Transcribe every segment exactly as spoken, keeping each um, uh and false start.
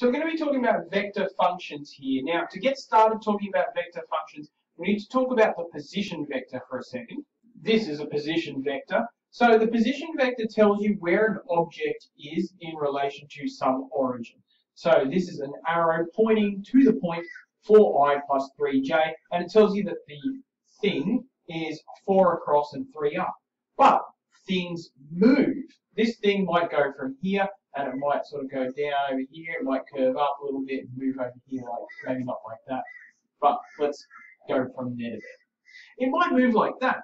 So we're going to be talking about vector functions here. Now, to get started talking about vector functions, we need to talk about the position vector for a second. This is a position vector. So the position vector tells you where an object is in relation to some origin. So this is an arrow pointing to the point four i plus three j, and it tells you that the thing is four across and three up. But things move. This thing might go from here, and it might sort of go down over here, it might curve up a little bit and move over here, like maybe not like that, but let's go from there to there. It might move like that.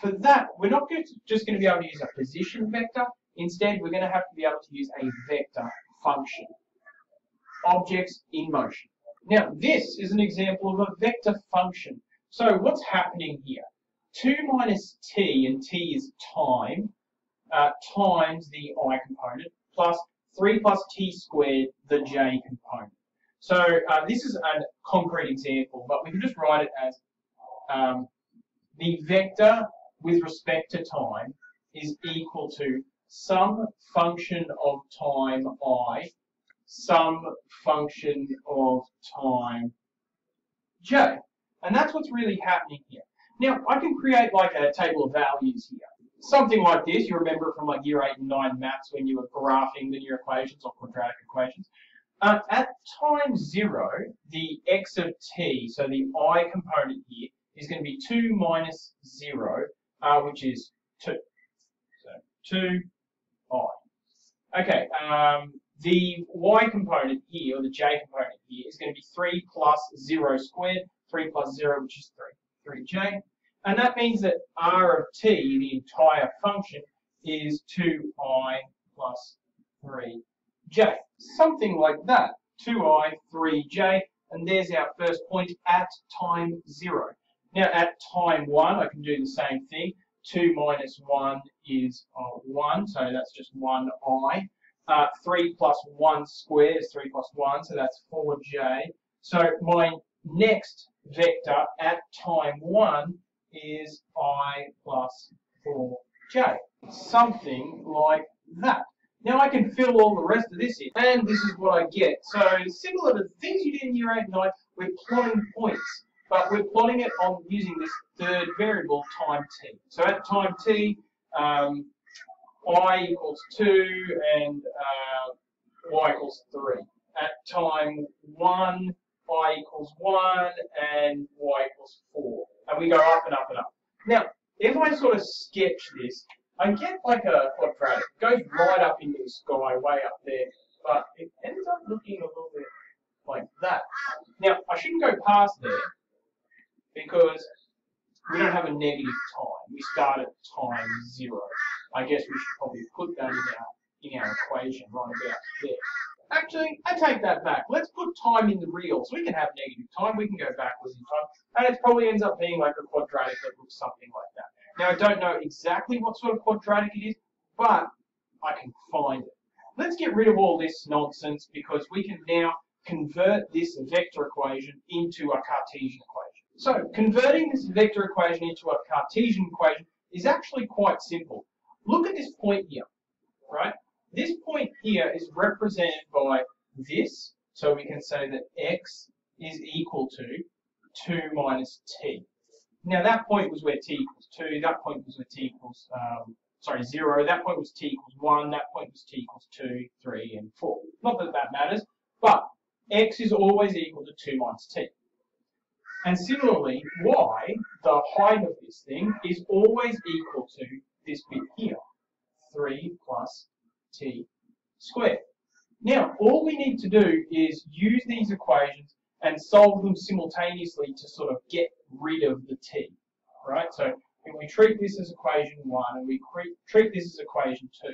For that, we're not just going to be able to use a position vector. Instead, we're going to have to be able to use a vector function. Objects in motion. Now, this is an example of a vector function. So what's happening here? two minus t, and t is time, uh, times the I component, plus three plus t squared, the j component. So uh, this is a concrete example, but we can just write it as um, the vector with respect to time is equal to some function of time I, some function of time j. And that's what's really happening here. Now, I can create like a table of values here. Something like this, you remember from like year eight and nine maths when you were graphing linear equations or quadratic equations. Uh, at time zero, the x of t, so the I component here, is going to be two minus zero, uh, which is two. So two i. Okay, um, the y component here, or the j component here, is going to be three plus zero squared, three plus zero, which is three, three j. And that means that r of t, the entire function, is two i plus three j. Something like that, two i, three j, and there's our first point at time zero. Now at time one, I can do the same thing. two minus one is uh, one, so that's just one i. Uh, three plus one squared is three plus one, so that's four j. So my next vector at time one is I plus four j. Something like that. Now I can fill all the rest of this in, and this is what I get. So similar to the things you did in year eight and nine, we're plotting points, but we're plotting it on using this third variable, time t. So at time t, um, I equals two and uh, y equals three. At time one, I equals one and y equals four. And we go up and up and up. Now, if I sort of sketch this, I get like a quadratic. It goes right up into the sky, way up there, but it ends up looking a little bit like that. Now, I shouldn't go past there because we don't have a negative time. We start at time zero. I guess we should probably put that in our, in our equation right about there. Actually, I take that back. Let's put time in the real. So we can have negative time. We can go backwards in time. And it probably ends up being like a quadratic that looks something like that. Now, I don't know exactly what sort of quadratic it is, but I can find it. Let's get rid of all this nonsense because we can now convert this vector equation into a Cartesian equation. So converting this vector equation into a Cartesian equation is actually quite simple. Look at this point here, right? This point here is represented by this, so we can say that x is equal to two minus t. Now that point was where t equals two, that point was where t equals, um, sorry, zero, that point was t equals one, that point was t equals two, three, and four. Not that that matters, but x is always equal to two minus t. And similarly, y, the height of this thing, is always equal to this bit here, three plus t squared. Now, all we need to do is use these equations and solve them simultaneously to sort of get rid of the t, right? So if we treat this as equation one and we treat this as equation two.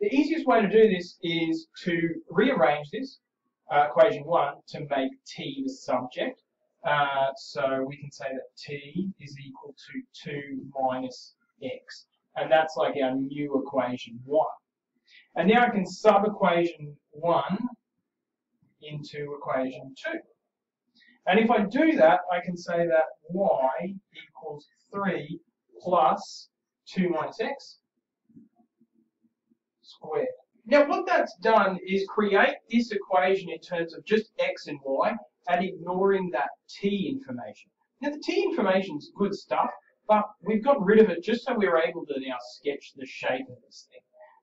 The easiest way to do this is to rearrange this uh, equation one to make t the subject. Uh, so we can say that t is equal to two minus x, and that's like our new equation one. And now I can sub equation one into equation two. And if I do that, I can say that y equals three plus two minus x squared. Now what that's done is create this equation in terms of just x and y and ignoring that t information. Now the t information's good stuff, but we've gotten rid of it just so we're able to now sketch the shape of this thing.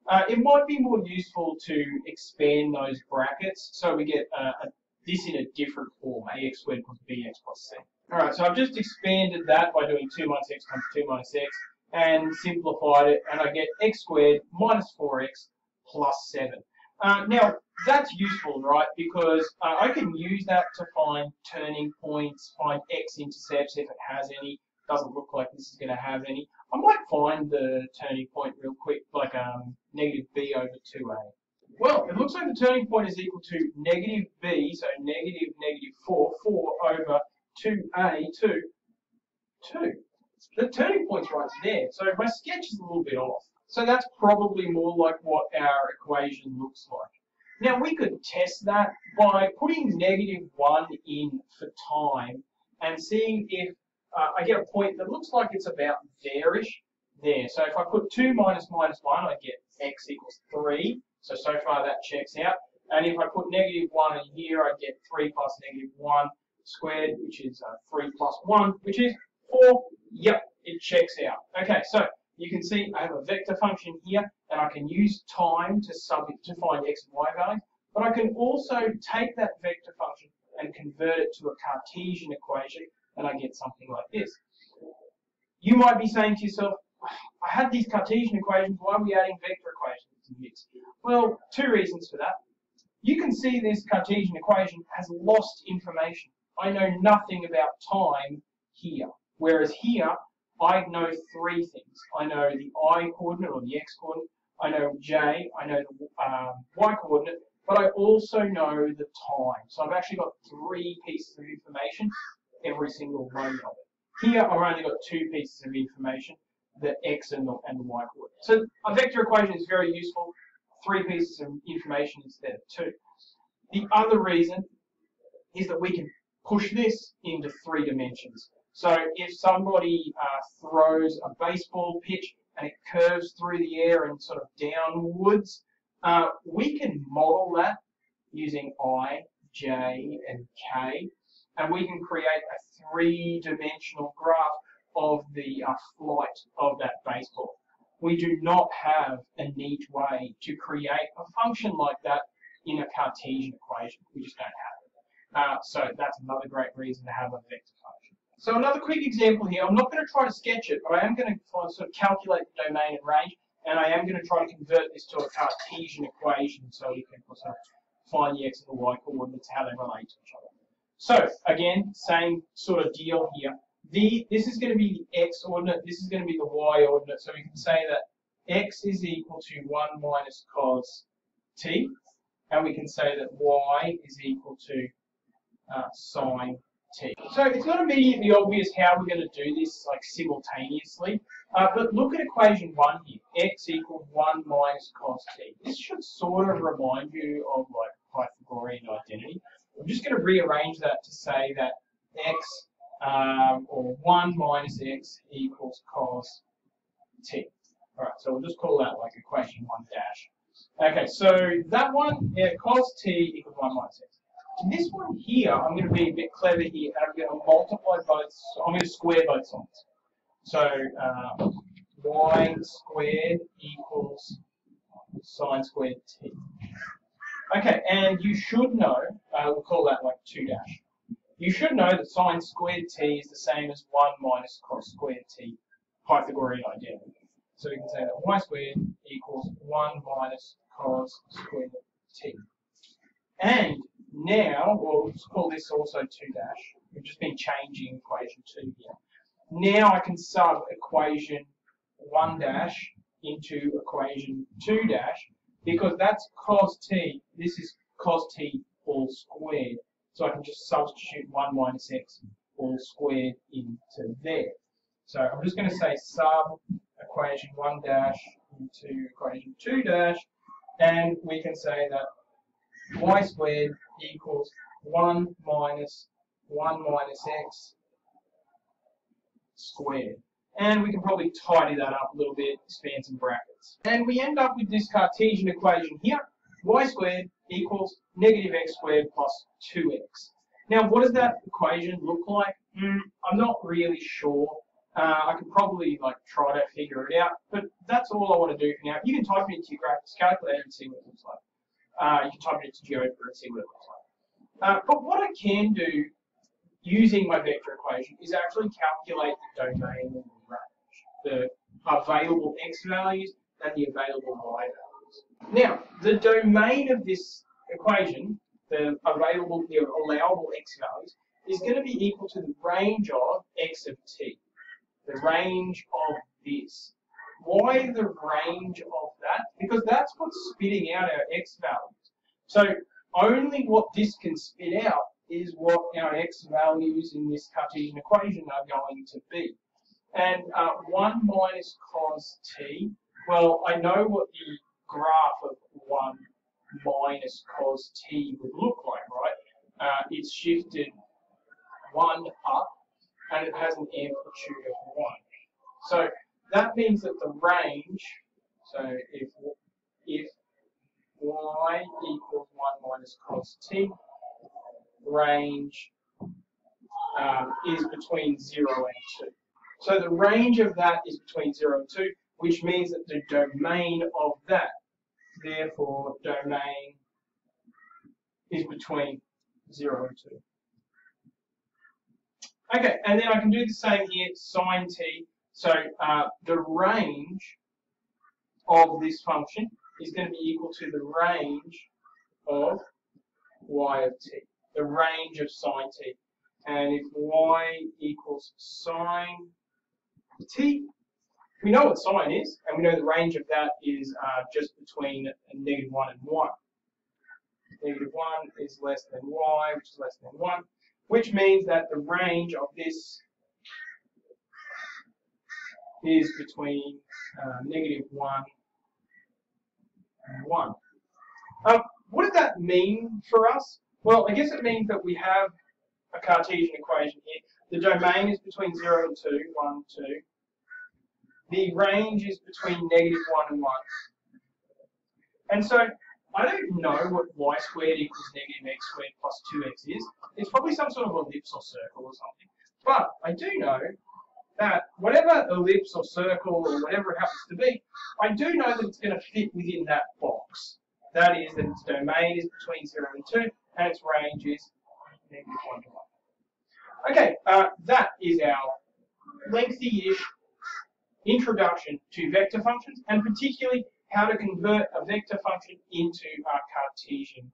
Uh, it might be more useful to expand those brackets so we get uh, a, this in a different form, ax squared plus bx plus c. Alright, so I've just expanded that by doing two minus x times two minus x and simplified it, and I get x squared minus four x plus seven. Uh, now, that's useful, right, because uh, I can use that to find turning points, find x-intercepts if it has any. Doesn't look like this is going to have any. I might find the turning point real quick, like um, negative b over two a. Well, it looks like the turning point is equal to negative b, so negative negative four, four over two a, two, two. The turning point's right there, so my sketch is a little bit off. So that's probably more like what our equation looks like. Now we could test that by putting negative one in for time and seeing if uh, I get a point that looks like it's about there-ish there. So if I put two minus minus one, I get x equals three. So, so far that checks out. And if I put negative one in here, I get three plus negative one squared, which is uh, three plus one, which is four. Yep, it checks out. Okay, so you can see I have a vector function here, and I can use time to sub it to find x and y values, but I can also take that vector function and convert it to a Cartesian equation, and I get something like this. You might be saying to yourself, I had these Cartesian equations, why are we adding vector equations to the mix? Well, two reasons for that. You can see this Cartesian equation has lost information. I know nothing about time here, whereas here, I know three things. I know the I coordinate or the X coordinate, I know J, I know the um, Y coordinate, but I also know the time. So I've actually got three pieces of information, every single one of it. Here I've only got two pieces of information, the X and the, and the Y coordinate. So a vector equation is very useful, three pieces of information instead of two. The other reason is that we can push this into three dimensions. So if somebody uh, throws a baseball pitch and it curves through the air and sort of downwards, uh, we can model that using I, J, and K, and we can create a three-dimensional graph of the uh, flight of that baseball. We do not have a neat way to create a function like that in a Cartesian equation. We just don't have it. Uh, so that's another great reason to have a vector function. So another quick example here, I'm not going to try to sketch it, but I am going to sort of calculate the domain and range, and I am going to try to convert this to a Cartesian equation so you can sort of find the x and the y coordinates, how they relate to each other. So again, same sort of deal here. The, this is going to be the x ordinate, this is going to be the y ordinate, so we can say that x is equal to one minus cos t, and we can say that y is equal to uh, sine t. T. So it's not immediately obvious how we're going to do this like simultaneously, uh, but look at equation one here, x equals one minus cos t. This should sort of remind you of like Pythagorean identity. I'm just going to rearrange that to say that x um, or one minus x equals cos t. Alright, so we'll just call that like equation one dash. Okay, so that one, yeah, cos t equals one minus x. And this one here, I'm going to be a bit clever here, and I'm going to multiply both, I'm going to square both sides. So, uh, y squared equals sine squared t. Okay, and you should know, uh, we'll call that like two dash. You should know that sine squared t is the same as one minus cos squared t, Pythagorean identity. So we can say that y squared equals one minus cos squared t. And now, well, let's call this also two dash. We've just been changing equation two here. Now I can sub equation one dash into equation two dash, because that's cos t. This is cos t all squared. So I can just substitute one minus x all squared into there. So I'm just going to say sub equation one dash into equation two dash, and we can say that y squared equals one minus one minus x squared. and we can probably tidy that up a little bit, expand some brackets. And we end up with this Cartesian equation here, y squared equals negative x squared plus two x. Now, what does that equation look like? Mm, I'm not really sure. Uh, I could probably like try to figure it out, but that's all I want to do for now. You can type it into your graphics calculator and see what it looks like. Uh, you can type it into GeoGebra and see what it looks like. Uh, but what I can do using my vector equation is actually calculate the domain and the range, the available x values and the available y values. Now, the domain of this equation, the available, the allowable x values, is going to be equal to the range of x of t. The range of this. Why the range of that? Because that's what's spitting out our x values. So only what this can spit out is what our x values in this Cartesian equation are going to be. And uh, one minus cos t, well, I know what the graph of one minus cos t would look like, right? Uh, it's shifted one up, and it has an amplitude of one. So that means that the range, so if, if y equals one minus cos t, range um, is between zero and two. So the range of that is between zero and two, which means that the domain of that, therefore domain, is between zero and two. Okay, and then I can do the same here, sine t. So uh, the range of this function is going to be equal to the range of y of t, the range of sine t. And if y equals sine t, we know what sine is, and we know the range of that is uh, just between negative one and one. Negative one is less than y, which is less than one. Which means that the range of this is between uh, negative one and one. Um, what does that mean for us? Well, I guess it means that we have a Cartesian equation here. The domain is between zero and two, one, two. The range is between negative one and one. And so, I don't know what y squared equals negative x squared plus two x is. It's probably some sort of ellipse or circle or something. But I do know that whatever ellipse or circle or whatever it happens to be, I do know that it's going to fit within that box. That is, that its domain is between zero and two, and its range is negative one to one. Okay, uh, that is our lengthy-ish introduction to vector functions, and particularly how to convert a vector function into a Cartesian